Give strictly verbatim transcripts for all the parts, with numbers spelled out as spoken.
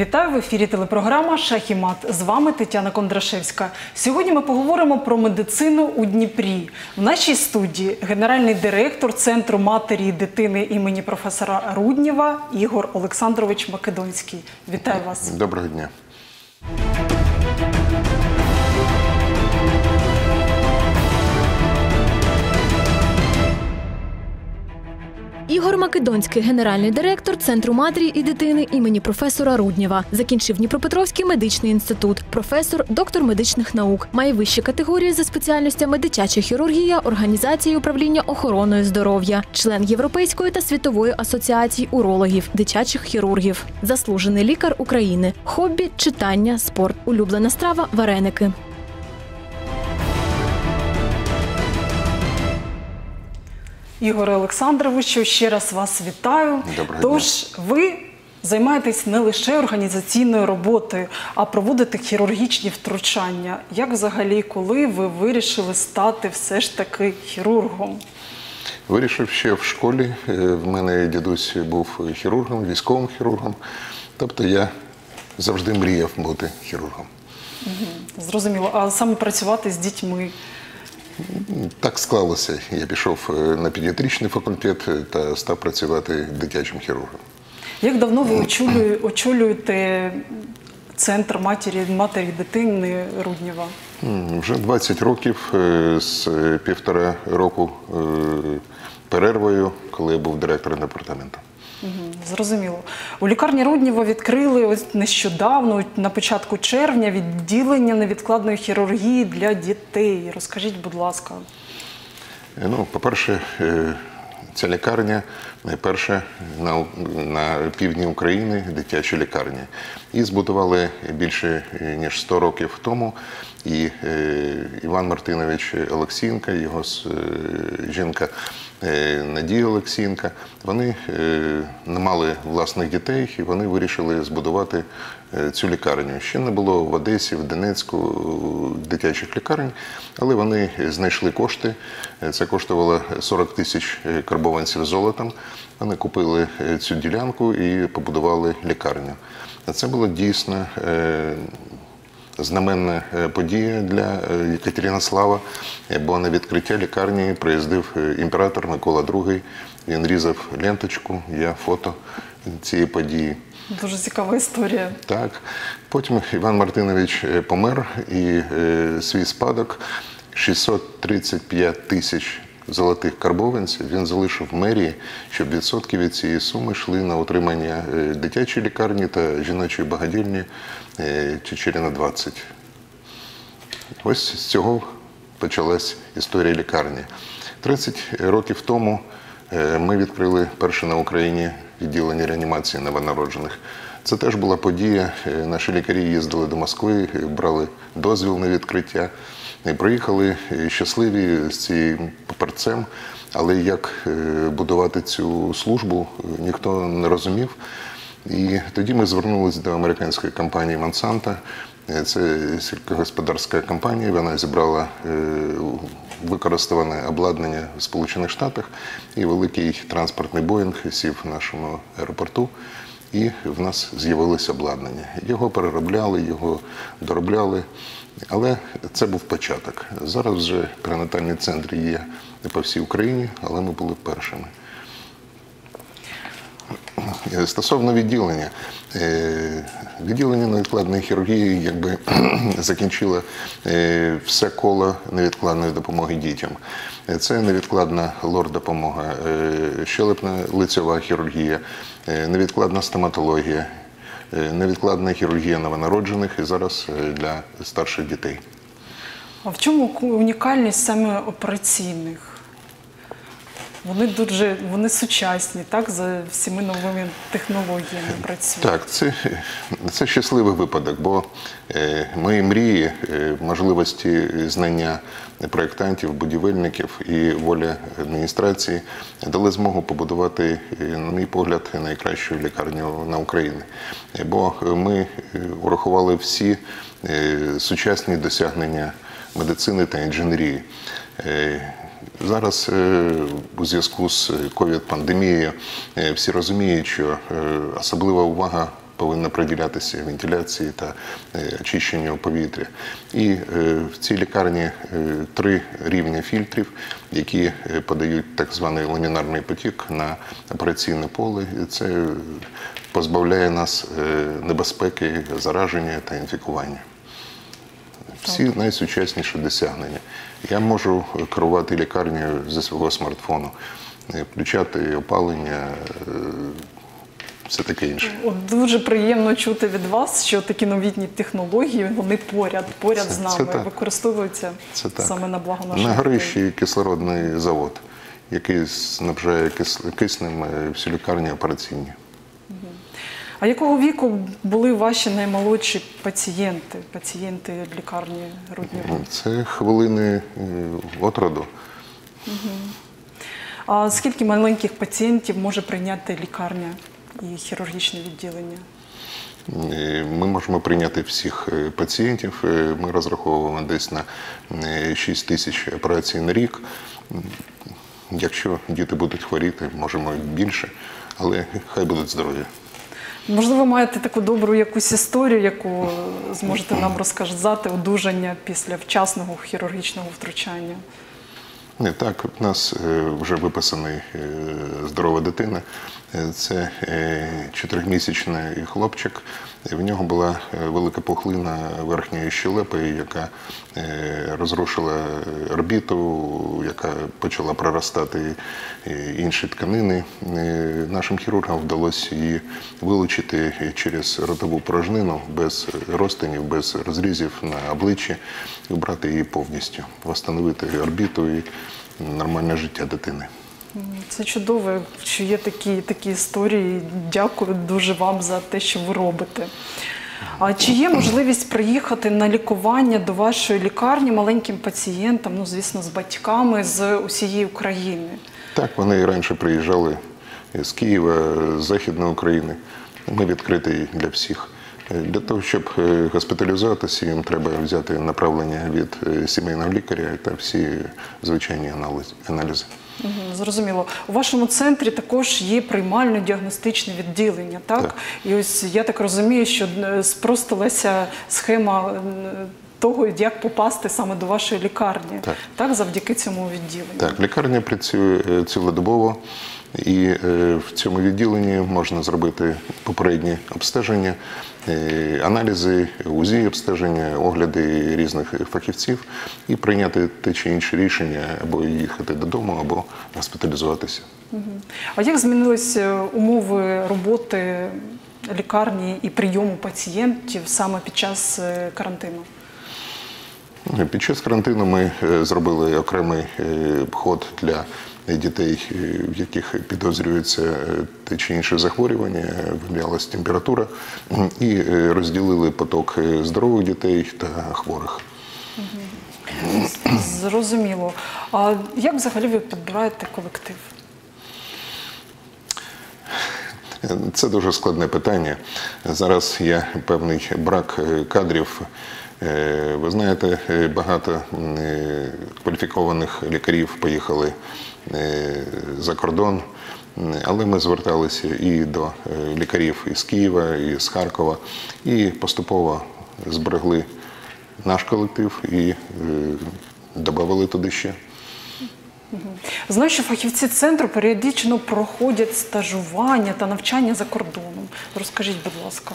Вітаю, в ефірі телепрограма «Шах і мат». З вами Тетяна Кондрашевська. Сьогодні ми поговоримо про медицину у Дніпрі. В нашій студії генеральний директор Центру матері і дитини імені професора Руднєва Ігор Олександрович Македонський. Вітаю вас. Доброго дня. Ігор Македонський – генеральний директор Центру матері і дитини імені професора Руднєва. Закінчив Дніпропетровський медичний інститут. Професор, доктор медичних наук. Має вищі категорії за спеціальностями дитяча хірургія, організація і управління охороною здоров'я. Член Європейської та світової асоціації урологів, дитячих хірургів. Заслужений лікар України. Хобі – читання, спорт. Улюблена страва – вареники. Ігоре Олександровичу, ще раз вас вітаю. Доброго дня. Тож, ви займаєтесь не лише організаційною роботою, а проводите хірургічні втручання. Як взагалі, коли ви вирішили стати все ж таки хірургом? Вирішив ще в школі. В мене дідусь був хірургом, військовим хірургом. Тобто я завжди мріяв бути хірургом. Угу. Зрозуміло. А саме працювати з дітьми? Так склалося. Я пішов на педіатричний факультет та став працювати дитячим хірургом. Як давно ви очолюєте Центр матері і дитини Руднєва? Вже двадцять років, з півтора року перервою, коли я був директором департаменту. Зрозуміло. У лікарні Руднєва відкрили нещодавно, на початку червня, відділення невідкладної хірургії для дітей. Розкажіть, будь ласка. Ну, по-перше, ця лікарня найперша на, на півдні України дитяча лікарня. Її збудували більше ніж сто років тому. І Іван Мартинович Олексієнка, його жінка Надія Олексієнка, вони не мали власних дітей і вони вирішили збудувати цю лікарню. Ще не було в Одесі, в Донецьку дитячих лікарень, але вони знайшли кошти. Це коштувало сорок тисяч карбованців золотом. Вони купили цю ділянку і побудували лікарню. Це було дійсно знаменна подія для Єкатеринослава, бо на відкриття лікарні приїздив імператор Микола Другий. Він різав ленточку, я фото цієї події. Дуже цікава історія. Так. Потім Іван Мартинович помер, і свій спадок шістсот тридцять п'ять тисяч золотих карбованців він залишив мерії, щоб відсотки від цієї суми йшли на утримання дитячої лікарні та жіночої багадільні Чечеріна двадцять. Ось з цього почалась історія лікарні. тридцять років тому ми відкрили перше на Україні відділення реанімації новонароджених. Це теж була подія. Наші лікарі їздили до Москви, брали дозвіл на відкриття. І приїхали щасливі з цим паперцем, але як будувати цю службу, ніхто не розумів. І тоді ми звернулися до американської компанії «Монсанта». Це сільськогосподарська компанія, вона зібрала використоване обладнання в Сполучених Штатах. І великий транспортний «Боїнг» сів в нашому аеропорту. І в нас з'явилося обладнання. Його переробляли, його доробляли. Але це був початок. Зараз вже перинатальні центри є по всій Україні, але ми були першими. Стосовно відділення. Відділення невідкладної хірургії якби закінчило все коло невідкладної допомоги дітям. Це невідкладна лор-допомога, щелепна лицьова хірургія, невідкладна стоматологія, невідкладна хірургія новонароджених і зараз для старших дітей. А в чому унікальність саме операційних? Вони дуже, вони сучасні, так, за всіми новими технологіями працюють. Так, це, це щасливий випадок, бо е, мої мрії, е, можливості знання проєктантів, будівельників і воля адміністрації дали змогу побудувати, на мій погляд, найкращу лікарню на Україні. Бо ми урахували всі е, сучасні досягнення медицини та інженерії. Е, Зараз у зв'язку з ковід-пандемією всі розуміють, що особлива увага повинна приділятися вентиляції та очищенню повітря. І в цій лікарні три рівні фільтрів, які подають так званий ламінарний потік на операційне поле. І це позбавляє нас небезпеки зараження та інфікування. Всі найсучасніші досягнення. Я можу керувати лікарнею зі свого смартфону, включати опалення, все таке інше. Дуже приємно чути від вас, що такі новітні технології, вони поряд, поряд з нами, використовуються саме на благо наших людей. На Горищі кислородний завод, який снабжає киснем всі лікарні операційні. А якого віку були ваші наймолодші пацієнти, пацієнти лікарні Руднєва? Це хвилини отроду. Угу. А скільки маленьких пацієнтів може прийняти лікарня і хірургічне відділення? Ми можемо прийняти всіх пацієнтів. Ми розраховуємо десь на шість тисяч операцій на рік. Якщо діти будуть хворіти, можемо більше, але хай будуть здорові. Можливо, маєте таку добру якусь історію, яку зможете нам розказати, одужання після вчасного хірургічного втручання? Так, у нас вже виписана здорова дитина. Це чотиримісячний хлопчик. В нього була велика пухлина верхньої щелепи, яка розрушила орбіту, яка почала проростати інші тканини. Нашим хірургам вдалося її вилучити через ротову порожнину, без розтинів, без розрізів на обличчі, і убрати її повністю, встановити орбіту і нормальне життя дитини. Це чудово, що є такі, такі історії. Дякую дуже вам за те, що ви робите. А чи є можливість приїхати на лікування до вашої лікарні маленьким пацієнтам, ну, звісно, з батьками, з усієї України? Так, вони і раніше приїжджали з Києва, з Західної України. Ми відкриті для всіх. Для того, щоб госпіталізуватися, їм треба взяти направлення від сімейного лікаря та всі звичайні аналізи. Зрозуміло. У вашому центрі також є приймально-діагностичне відділення, так? Так. І ось я так розумію, що спростилася схема того, як попасти саме до вашої лікарні, так, так завдяки цьому відділенню. Так, лікарня працює цілодобово. І в цьому відділенні можна зробити попередні обстеження, аналізи, УЗІ обстеження, огляди різних фахівців і прийняти те чи інше рішення, або їхати додому, або госпіталізуватися. А як змінилися умови роботи лікарні і прийому пацієнтів саме під час карантину? Під час карантину ми зробили окремий вход для дітей, в яких підозрюється те чи інше захворювання, виявлялася температура, і розділили поток здорових дітей та хворих. Зрозуміло. А як взагалі ви підбираєте колектив? Це дуже складне питання. Зараз є певний брак кадрів. Ви знаєте, багато кваліфікованих лікарів поїхали за кордон, але ми зверталися і до лікарів із Києва, і з Харкова, і поступово зберегли наш колектив і додавали туди ще. Знаю, що фахівці центру періодично проходять стажування та навчання за кордоном. Розкажіть, будь ласка.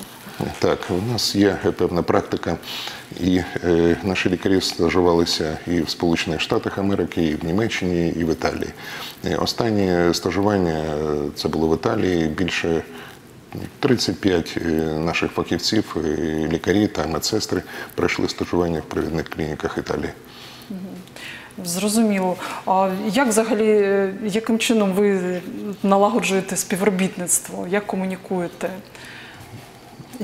Так, у нас є певна практика, і е, наші лікарі стажувалися і в Сполучених Штатах Америки, і в Німеччині, і в Італії. Останнє стажування це було в Італії. Більше тридцяти п'яти наших фахівців, лікарі та медсестри пройшли стажування в провідних клініках Італії. Зрозуміло. А як взагалі, яким чином ви налагоджуєте співробітництво? Як комунікуєте?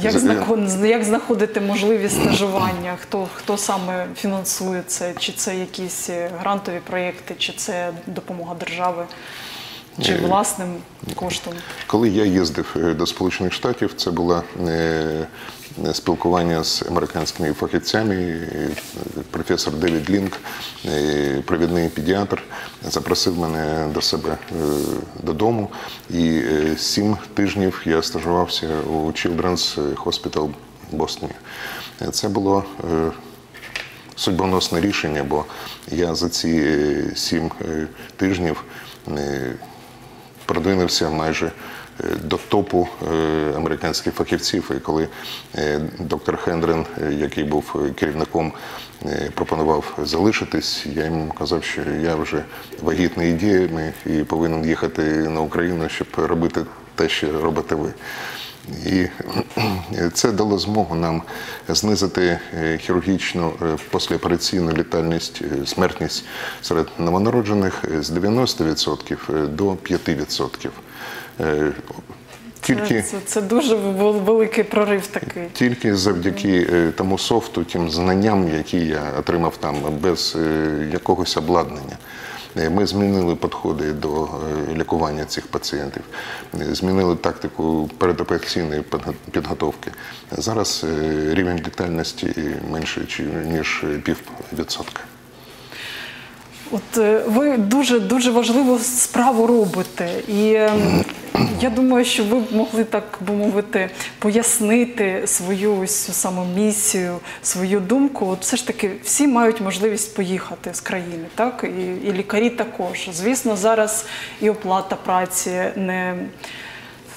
Як, знаход... як знаходити можливість стажування? Хто, хто саме фінансує це? Чи це якісь грантові проєкти, чи це допомога держави, чи власним коштом? Коли я їздив до Сполучених Штатів, це була спілкування з американськими фахівцями. Професор Девід Лінг, провідний педіатр, запросив мене до себе додому. І сім тижнів я стажувався у Children's Hospital в Бостоні. Це було судьбоносне рішення, бо я за ці сім тижнів продвинувся майже до топу американських фахівців. І коли доктор Хендрен, який був керівником, пропонував залишитись, я йому казав, що я вже вагітний ідеями і повинен їхати на Україну, щоб робити те, що робите ви. І це дало змогу нам знизити хірургічну післяопераційну літальність, смертність серед новонароджених з дев'яноста відсотків до п'яти відсотків. Тільки, це, це дуже великий прорив такий. Тільки завдяки тому софту, тим знанням, які я отримав там, без якогось обладнання. Ми змінили підходи до лікування цих пацієнтів, змінили тактику передопераційної підготовки. Зараз рівень летальності менше, ніж пів відсотка. От ви дуже-дуже важливу справу робите, і я думаю, що ви б могли, так би мовити, пояснити свою ось цю саму місію, свою думку. От все ж таки всі мають можливість поїхати з країни, так? І, і лікарі також. Звісно, зараз і оплата праці не...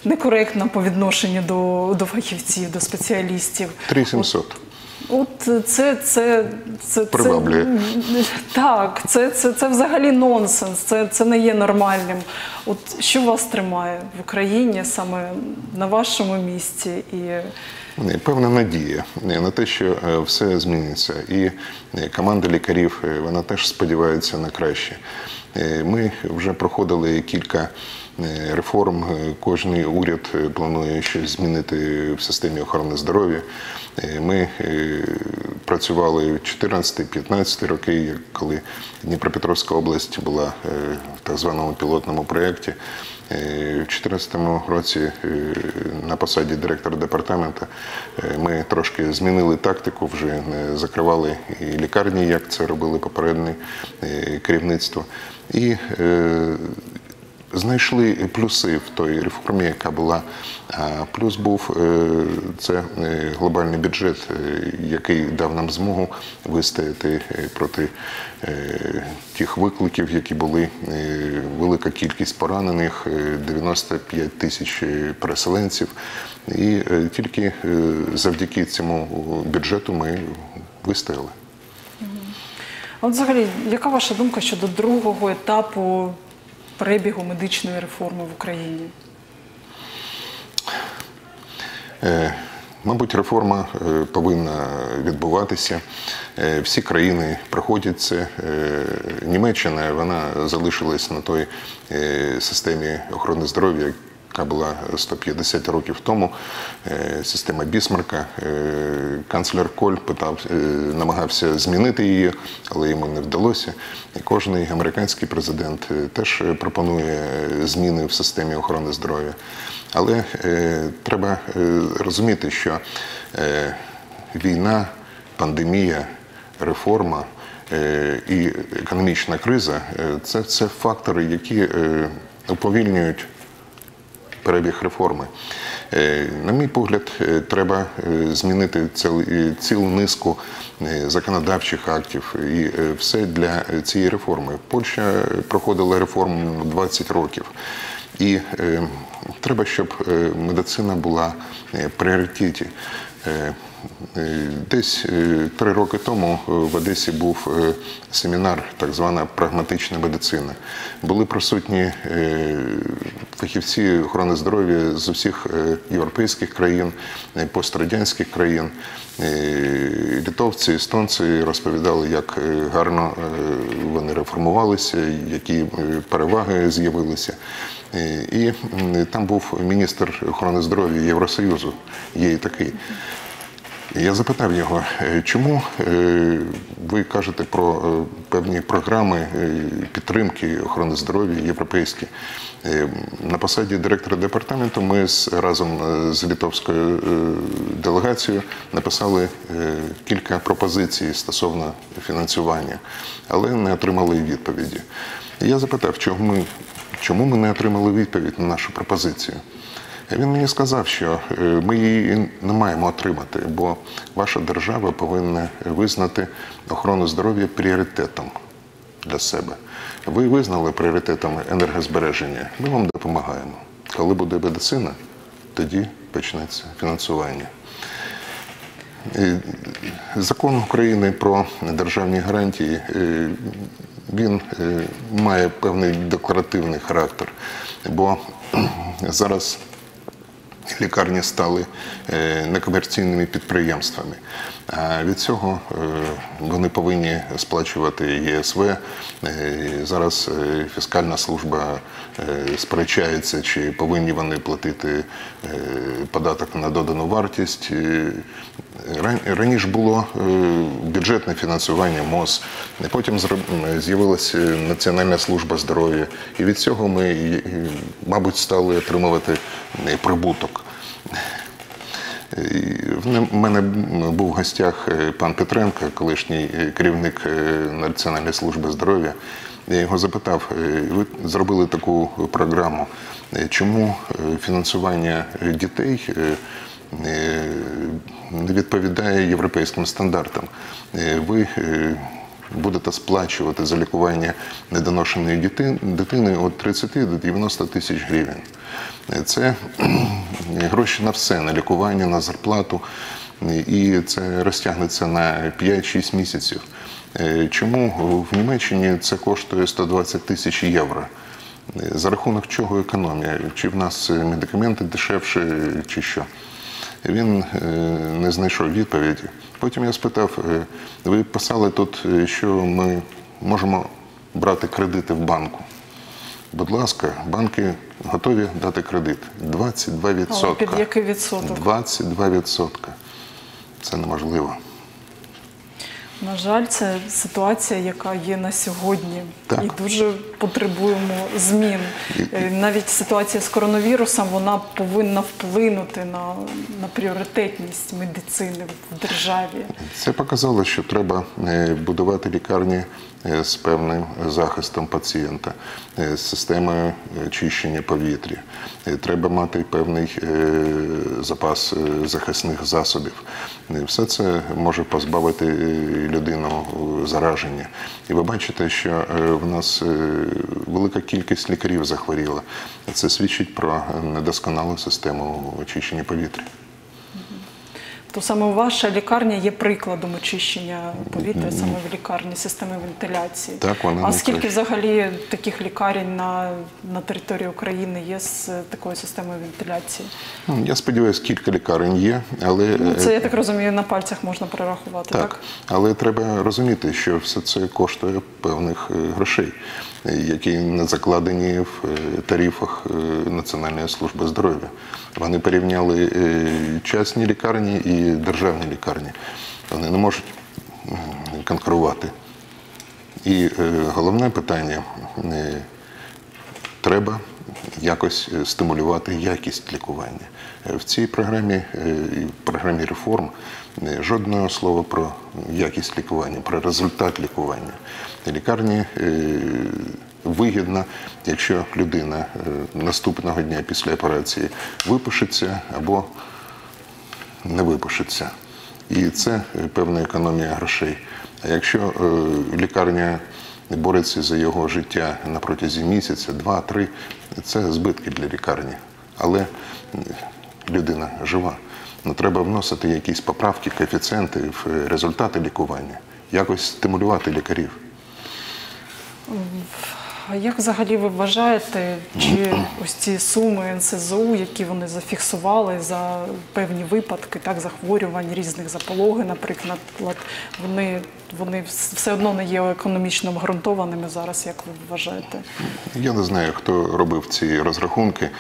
некоректна по відношенню до, до фахівців, до спеціалістів. три тисячі сімсот. От це, це, це, це, так, це, це, це взагалі нонсенс, це, це не є нормальним. От що вас тримає в Україні, саме на вашому місці? І... Певна надія на те, що все зміниться. І команда лікарів, вона теж сподівається на краще. Ми вже проходили кілька реформ. Кожний уряд планує щось змінити в системі охорони здоров'я. Ми працювали в чотирнадцятому-п'ятнадцятому роки, коли Дніпропетровська область була в так званому пілотному проєкті. У дві тисячі чотирнадцятому році на посаді директора департаменту ми трошки змінили тактику, вже не закривали і лікарні, як це робили попереднє керівництво. І знайшли плюси в той реформі, яка була. Плюс був – це глобальний бюджет, який дав нам змогу вистояти проти тих викликів, які були. Велика кількість поранених, дев'яносто п'ять тисяч переселенців. І тільки завдяки цьому бюджету ми вистояли. От взагалі, яка ваша думка щодо другого етапу перебігу медичної реформи в Україні? Мабуть, реформа повинна відбуватися. Всі країни проходять це. Німеччина, вона залишилась на той системі охорони здоров'я, яка була сто п'ятдесят років тому, система Бісмарка. Канцлер Коль питав, намагався змінити її, але йому не вдалося. І кожний американський президент теж пропонує зміни в системі охорони здоров'я. Але треба розуміти, що війна, пандемія, реформа і економічна криза – це, це фактори, які уповільнюють перебіг реформи. На мій погляд, треба змінити цілу низку законодавчих актів і все для цієї реформи. Польща проходила реформу двадцять років. І треба, щоб медицина була в пріоритеті. Десь три роки тому в Одесі був семінар, так звана прагматична медицина. Були присутні фахівці охорони здоров'я з усіх європейських країн, пострадянських країн. Литовці, естонці розповідали, як гарно вони реформувалися, які переваги з'явилися. І там був міністр охорони здоров'я Євросоюзу, є і такий. Я запитав його, чому ви кажете про певні програми підтримки охорони здоров'я європейські. На посаді директора департаменту ми разом з литовською делегацією написали кілька пропозицій стосовно фінансування, але не отримали відповіді. Я запитав, чому ми, чому ми не отримали відповідь на нашу пропозицію. Він мені сказав, що ми її не маємо отримати, бо ваша держава повинна визнати охорону здоров'я пріоритетом для себе. Ви визнали пріоритетом енергозбереження, ми вам допомагаємо. Коли буде медицина, тоді почнеться фінансування. Закон України про державні гарантії, він має певний декларативний характер, бо зараз лікарні стали некомерційними підприємствами. А від цього вони повинні сплачувати ЄСВ. Зараз фіскальна служба сперечається, чи повинні вони платити податок на додану вартість. Раніше було бюджетне фінансування МОЗ, потім з'явилася Національна служба здоров'я. І від цього ми, мабуть, стали отримувати прибуток. В мене був в гостях пан Петренко, колишній керівник Національної служби здоров'я. Я його запитав, ви зробили таку програму, чому фінансування дітей не відповідає європейським стандартам? Ви будете сплачувати за лікування недоношеної дитини від тридцяти до дев'яноста тисяч гривень. Це гроші на все, на лікування, на зарплату, і це розтягнеться на п'ять-шість місяців. Чому в Німеччині це коштує сто двадцять тисяч євро? За рахунок чого економія? Чи в нас медикаменти дешевші, чи що? Він не знайшов відповіді. Потім я спитав, ви писали тут, що ми можемо брати кредити в банку. Будь ласка, банки готові дати кредит. двадцять два відсотки. Під який відсоток? двадцять два відсотки. Це неможливо. На жаль, це ситуація, яка є на сьогодні. Так. І дуже потребуємо змін. Навіть ситуація з коронавірусом, вона повинна вплинути на, на пріоритетність медицини в державі. Це показало, що треба будувати лікарні з певним захистом пацієнта, з системою очищення повітря. Треба мати певний запас захисних засобів. Все це може позбавити людину зараження. І ви бачите, що в нас велика кількість лікарів захворіла. Це свідчить про недосконалу систему очищення повітря. То саме ваша лікарня є прикладом очищення повітря, саме в лікарні системи вентиляції. Так, а скільки так. взагалі таких лікарень на, на території України є з такою системою вентиляції? Я сподіваюся, кілька лікарень є, але... Ну, це, я так розумію, на пальцях можна перерахувати, так? Так, але треба розуміти, що все це коштує певних грошей, які не закладені в тарифах Національної служби здоров'я. Вони порівняли частні лікарні і державні лікарні. Вони не можуть конкурувати. І головне питання – треба якось стимулювати якість лікування. В цій програмі, програмі реформ, жодного слова про якість лікування, про результат лікування. Лікарні вигідно, якщо людина наступного дня після операції випишеться або не випишеться. І це певна економія грошей. А якщо лікарня бореться за його життя на протязі місяця, два-три, це збитки для лікарні. Але людина жива. Но треба вносити якісь поправки, коефіцієнти в результати лікування, якось стимулювати лікарів. А як взагалі ви вважаєте, чи ось ці суми НСЗУ, які вони зафіксували за певні випадки, так, захворювань, різних запологи, наприклад, вони, вони все одно не є економічно обґрунтованими зараз, як ви вважаєте? Я не знаю, хто робив ці розрахунки.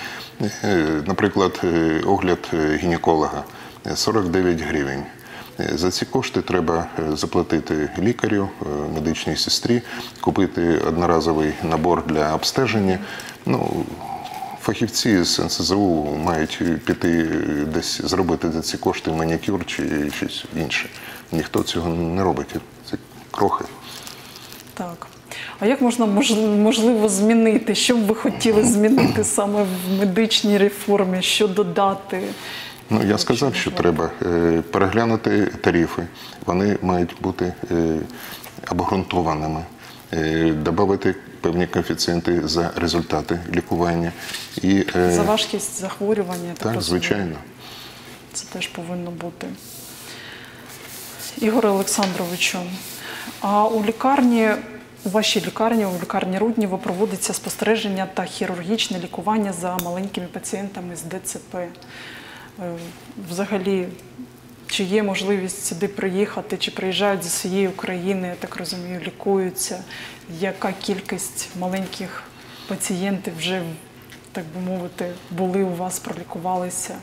Наприклад, огляд гінеколога – сорок дев'ять гривень. За ці кошти треба заплатити лікарю, медичній сестрі, купити одноразовий набор для обстеження. Ну, фахівці з НСЗУ мають піти десь зробити за ці кошти манікюр чи щось інше. Ніхто цього не робить. Це крохи. Так. А як можна, можливо, змінити? Що б ви хотіли змінити саме в медичній реформі? Що додати? Ну, я сказав, що треба переглянути тарифи. Вони мають бути обґрунтованими. Добавити певні коефіцієнти за результати лікування. І, за важкість захворювання? Так, так звичайно. Це теж повинно бути. Ігоре Олександровичу, а у лікарні... У вашій лікарні, у лікарні Руднєва, проводиться спостереження та хірургічне лікування за маленькими пацієнтами з ДЦП. Взагалі, чи є можливість сюди приїхати, чи приїжджають з усієї України, я так розумію, лікуються? Яка кількість маленьких пацієнтів вже, так би мовити, були у вас, пролікувалися?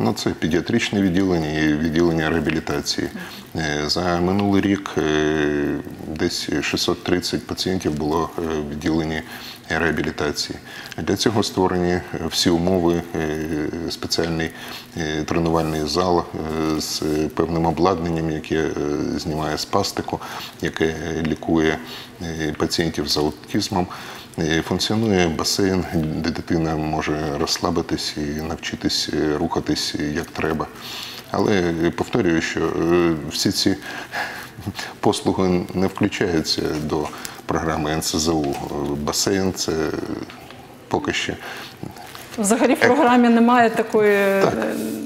Ну, це педіатричне відділення і відділення реабілітації. За минулий рік десь шістсот тридцять пацієнтів було відділені реабілітації. Для цього створені всі умови, спеціальний тренувальний зал з певним обладнанням, яке знімає спастику, яке лікує пацієнтів з аутизмом. Функціонує басейн, де дитина може розслабитись і навчитись рухатись як треба. Але повторюю, що всі ці послуги не включаються до програми НСЗУ. Басейн – це поки ще… Взагалі в програмі немає такої… Так,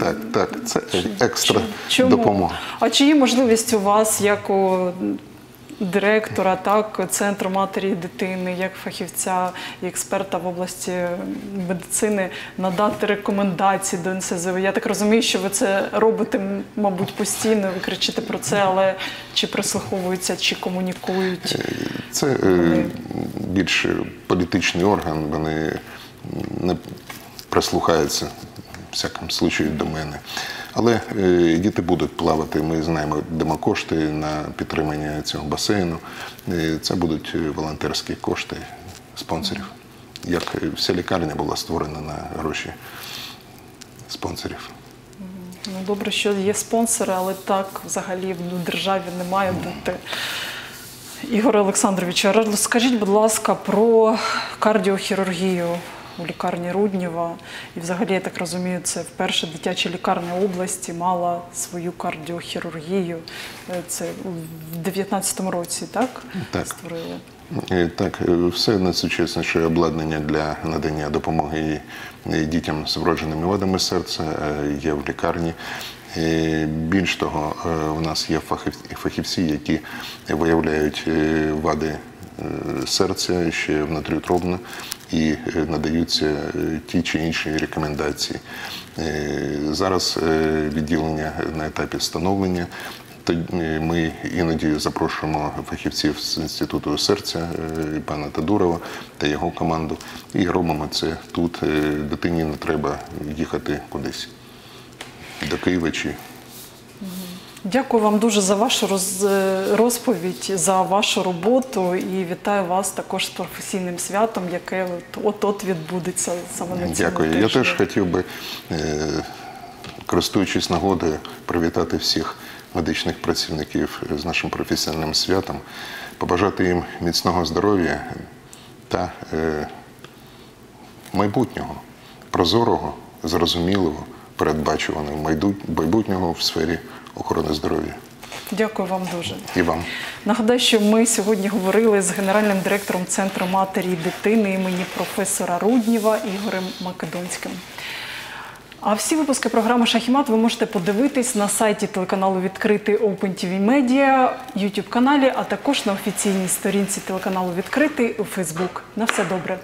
так, так. Це екстра Чому? допомога. А чи є можливість у вас, як у… директора, так, Центру матері і дитини, як фахівця і експерта в області медицини, надати рекомендації до НСЗУ? Я так розумію, що ви це робите, мабуть, постійно, ви кричите про це, але чи прислуховуються, чи комунікують? Це вони... більш політичний орган, вони не прислухаються, в всякому случаю, до мене. Але діти будуть плавати, ми знаємо, дамо кошти на підтримання цього басейну. Це будуть волонтерські кошти спонсорів, як вся лікарня була створена на гроші спонсорів. Ну, добре, що є спонсори, але так взагалі в державі не має бути. Ігоре Олександровичу, розкажіть, будь ласка, про кардіохірургію у лікарні Руднєва. І взагалі, я так розумію, це вперше дитяча лікарня області мала свою кардіохірургію. Це в дев'ятнадцятому році, так? Так. Створили? Так. Все найсучасніше обладнання для надання допомоги дітям з вродженими вадами серця є в лікарні. Більш того, у нас є фахівці, які виявляють вади серця ще внутріутробно і надаються ті чи інші рекомендації. Зараз відділення на етапі встановлення. Ми іноді запрошуємо фахівців з Інституту серця, пана Тодурова та його команду, і робимо це тут. Дитині не треба їхати кудись, до Києва чи... Дякую вам дуже за вашу розповідь, за вашу роботу і вітаю вас також з професійним святом, яке от-от відбудеться саме на цьому тижні. Дякую. Я теж хотів би, користуючись нагодою, привітати всіх медичних працівників з нашим професійним святом, побажати їм міцного здоров'я та майбутнього, прозорого, зрозумілого, передбачуваного майбутнього в сфері охорони здоров'я. Дякую вам дуже. І вам. Нагадаю, що ми сьогодні говорили з генеральним директором Центру матері і дитини імені професора Руднєва Ігорем Македонським. А всі випуски програми «Шах і мат» ви можете подивитись на сайті телеканалу «Відкритий» OpenTV Media, YouTube-каналі, а також на офіційній сторінці телеканалу «Відкритий» у Facebook. На все добре.